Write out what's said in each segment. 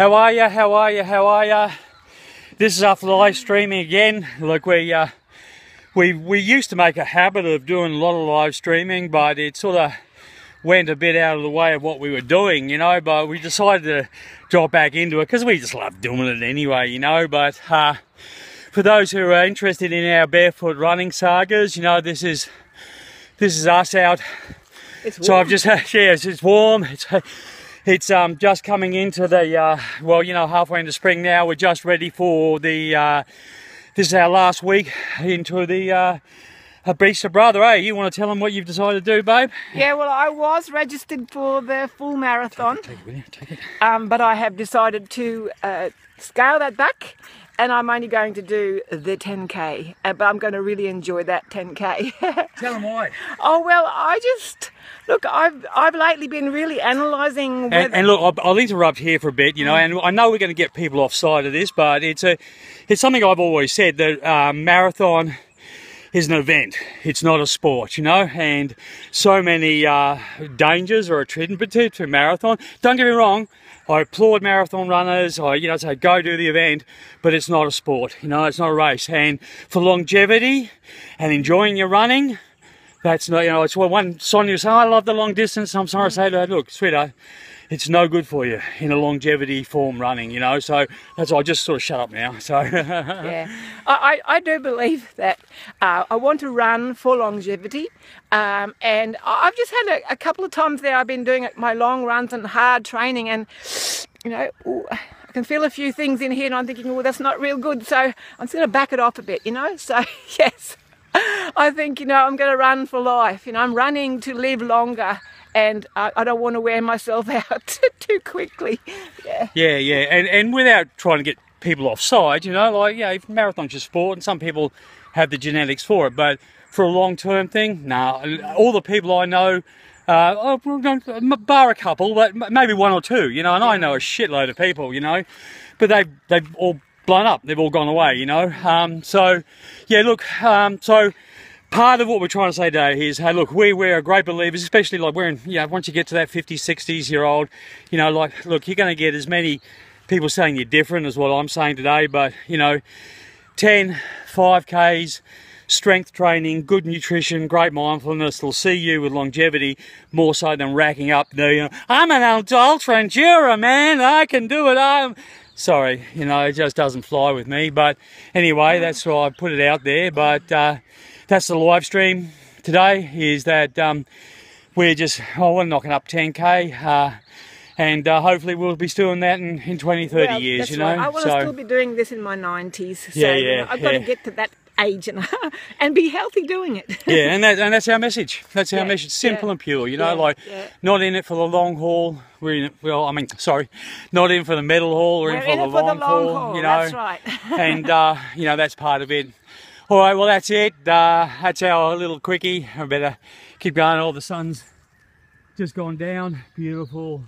How are you? How are you? How are you? This is after the live streaming again. Look, we used to make a habit of doing a lot of live streaming, but it sort of went a bit out of the way of what we were doing, you know. But we decided to drop back into it because we just love doing it anyway, you know. But for those who are interested in our barefoot running sagas, you know, this is us out. It's warm. So I've just it's warm. It's just coming into the, well, you know, halfway into spring now. We're just ready for the, this is our last week into the Barista Brother, eh? You want to tell them what you've decided to do, babe? Yeah, well, I was registered for the full marathon. Take it. But I have decided to scale that back, and I'm only going to do the 10K. But I'm going to really enjoy that 10K. Tell them why. Oh, well, I just... Look, I've lately been really analysing... And look, I'll interrupt here for a bit, you know, and I know we're going to get people offside of this, but it's something I've always said, that marathon is an event. It's not a sport, you know, and so many dangers are attributed to marathon. Don't get me wrong, I applaud marathon runners. I, you know, say go do the event, but it's not a sport, you know, it's not a race. And for longevity and enjoying your running... That's not, you know, it's one Sonia said, I love the long distance. I'm sorry to say to her, look, sweetheart, it's no good for you in a longevity form running, you know. So that's why I just sort of shut up now. So yeah, I do believe that I want to run for longevity, and I've just had a couple of times there I've been doing my long runs and hard training, and you know, ooh, I can feel a few things in here, and I'm thinking, well, that's not real good. So I'm just going to back it off a bit, you know. So yes. I think, you know, I'm going to run for life. You know, I'm running to live longer, and I don't want to wear myself out too quickly. Yeah. Yeah. And without trying to get people offside, you know, like, yeah, if marathon's your sport, and some people have the genetics for it, but for a long-term thing, nah, all the people I know, bar a couple, but maybe one or two, you know, and I know a shitload of people, you know, but they've all... blown up, they've all gone away, you know. So yeah, look, so part of what we're trying to say today is, hey, look, we're great believers, especially like you know, once you get to that 50-60 year old, you know, like, look, you're going to get as many people saying you're different as what I'm saying today, but you know, 10, 5Ks, strength training, good nutrition, great mindfulness will see you with longevity more so than racking up the, you know, I'm an ultra endurer, man, I can do it, I'm sorry, you know, it just doesn't fly with me. But anyway, that's why I put it out there. But that's the live stream today, is that we're just, oh, we're knocking up 10K. And hopefully we'll be doing that in 20, 30 years, you know. Right. I will still be doing this in my 90s. So yeah, you know, I've got to get to that age and be healthy doing it. Yeah, and that's our message. That's our message, simple and pure, you know, like not in it for the long haul. We're in, well, I mean, sorry, not in for the medal haul, we're in for the long haul, you know. That's right. And, you know, that's part of it. All right, well, that's it. That's our little quickie. I better keep going. Oh, the sun's just gone down. Beautiful.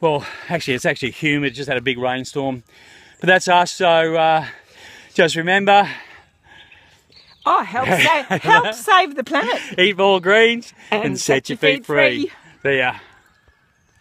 Well, actually, it's actually humid. Just had a big rainstorm. But that's us, so just remember... Oh, help save the planet. Eat more greens and set your feet free. There you are.